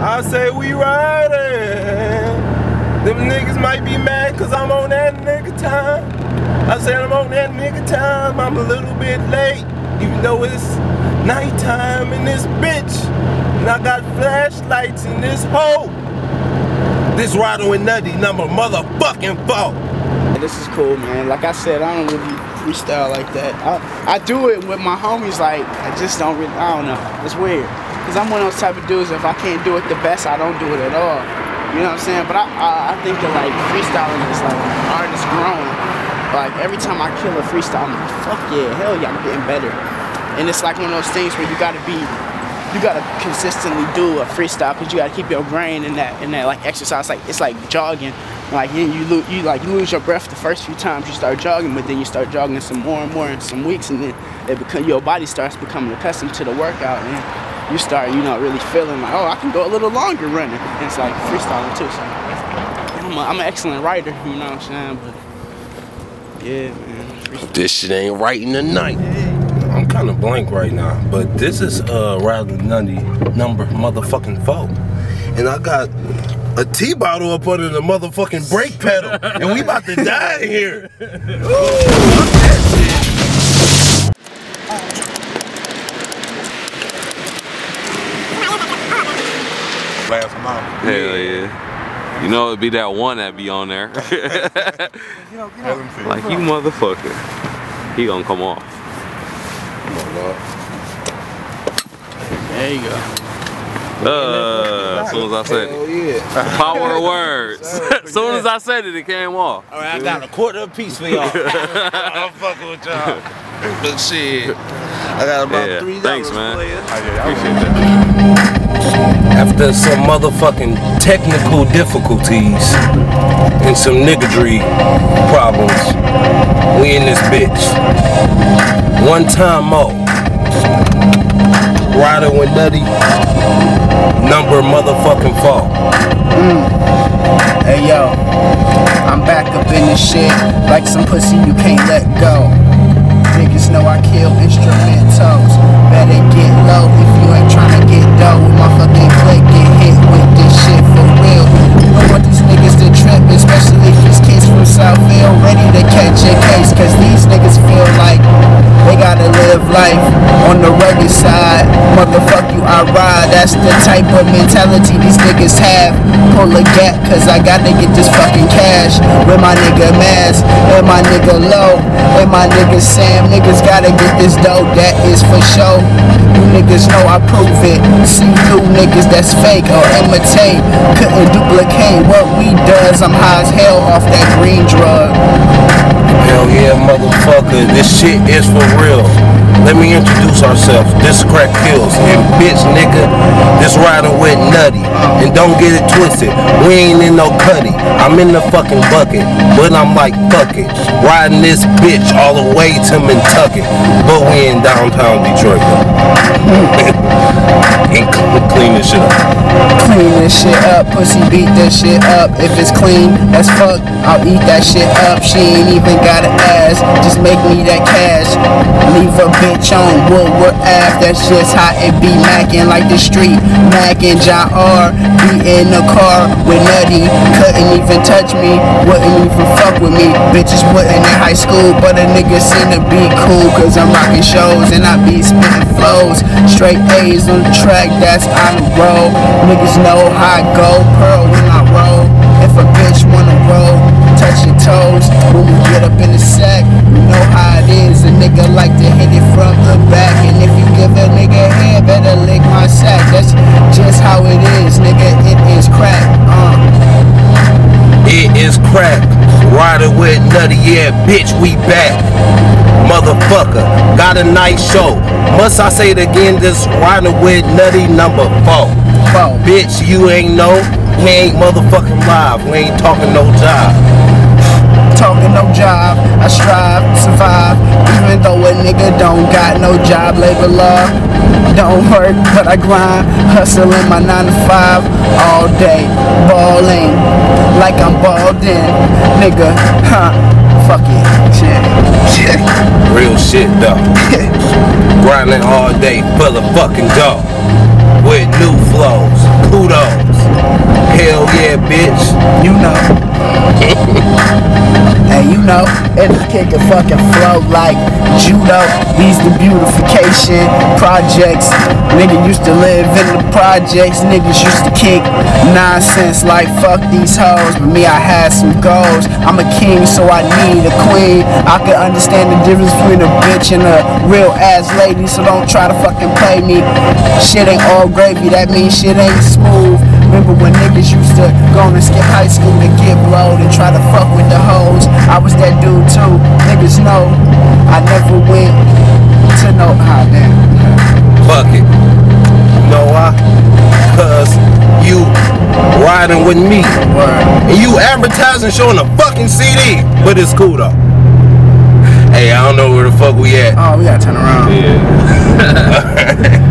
I say we riding. Them niggas might be mad cause I'm on that nigga time. I said I'm on that nigga time. I'm a little bit late, even though it's nighttime in this bitch. And I got flashlights in this hole. This Ridin' Wit Nutty number motherfucking 4. This is cool, man. Like I said, I don't really freestyle like that. I do it with my homies, like, I just don't really, I don't know. It's weird. Because I'm one of those type of dudes, if I can't do it the best, I don't do it at all. You know what I'm saying? But I think that, like, freestyling is, like, art is growing. Like, every time I kill a freestyle, I'm like, fuck yeah, hell yeah, I'm getting better. And it's like one of those things where you gotta be, you gotta consistently do a freestyle because you gotta keep your brain in that like exercise. Like it's like jogging. Like you lose your breath the first few times you start jogging, but then you start jogging some more and more in some weeks, and then your body starts becoming accustomed to the workout, and you start really feeling like, oh, I can go a little longer running. And it's like freestyling too. So I'm an excellent writer, you know what I'm saying? But yeah, man. This shit ain't writing tonight. I'm kind of blank right now, but this is Ridin' Wit Nutty number motherfucking 4, and I got a tea bottle up under the motherfucking brake pedal, and we about to die in here. Ooh, fuck that shit. Last month. Hell yeah. You know it'd be that one that be on there. Like you motherfucker. He gonna come off. There you go. As soon as I said it. Yeah. Power of words. As soon as I said it, it came off. All right, I got a quarter of a piece for y'all. I'm fucking with y'all. But shit, I got about $3. Thanks, man. Appreciate that. After some motherfucking technical difficulties and some niggardry problems, we in this bitch. One time more, Ridin' Wit Nutty, number motherfucking 4. Hey yo, I'm back up in this shit, like some pussy you can't let go. Niggas know I kill instrumentals, better get low if you ain't tryna get dough. With my fucking click, get hit with this shit for real. You don't want these niggas to trip, especially these kids from Southfield, ready to catch a case, cause these niggas feel like they gotta live life on the rugged side. Motherfuck you, I ride. That's the type of mentality these niggas have. Pull a gap, cause I gotta get this fucking cash. With my nigga Mass, with my nigga Low, with my nigga Sam. Niggas gotta get this dough, that is for sure. You niggas know I prove it. See through niggas that's fake or imitate. Couldn't duplicate what we does. I'm high as hell off that green drug. Hell yeah, motherfucker, this shit is for real. Let me introduce ourselves. This Crack Kills, and bitch nigga, this Ridin' Wit Nutty. And don't get it twisted, we ain't in no cutty. I'm in the fucking bucket, but I'm like fuck it. Riding this bitch all the way to Mentucket. But we in downtown Detroit though. And clean this shit up. Clean this shit up, pussy beat this shit up. If it's clean as fuck, I'll eat that shit up. She ain't even got an ass, just make me that cash. Leave a bitch on Woodward Ave, that's just how it be. Mackin' like the street, mackin' John R. Be in the car with Nutty, couldn't even touch me, wouldn't even fuck with me. Bitches wasn't in high school, but a nigga seem to be cool, cause I'm rockin' shows and I be spittin' flows. Straight A's on the track, that's on the road. Niggas know how I go, pearl when I roll. If a bitch wanna roll, touch your toes. When we get up in the sack, you know how it is. A nigga like to hit it from the back. And if you give a nigga head, better lick my sack. That's just how it is, nigga. It is crack, It is crack. Ridin' Wit Nutty, yeah, bitch, we back. Motherfucker, got a nice show. Must I say it again, this Ridin' Wit Nutty number 4. Oh. Bitch, you ain't know, we ain't motherfucking live, we ain't talking no job. Talking no job, I strive, survive, even though a nigga don't got no job. Labor law, don't work, but I grind, hustling my 9 to 5 all day, balling, like I'm balled in, nigga, fuck it, shit. Real shit though, grinding all day, full of fucking dough. With new flows, kudos. You know. And you know, if this kid can fucking flow like Judo, these the beautification projects. Nigga used to live in the projects. Niggas used to kick nonsense like fuck these hoes. But me, I had some goals. I'm a king, so I need a queen. I can understand the difference between a bitch and a real ass lady, so don't try to fucking play me. Shit ain't all gravy, that means shit ain't smooth. Remember when niggas used to go and skip high school to get blowed and try to fuck with the hoes? I was that dude too. Niggas know I never went to no hot damn. Fuck it. You know why? Cause you riding with me. And you advertising showing a fucking CD. But it's cool though. Hey, I don't know where the fuck we at. Oh, we gotta turn around. Yeah.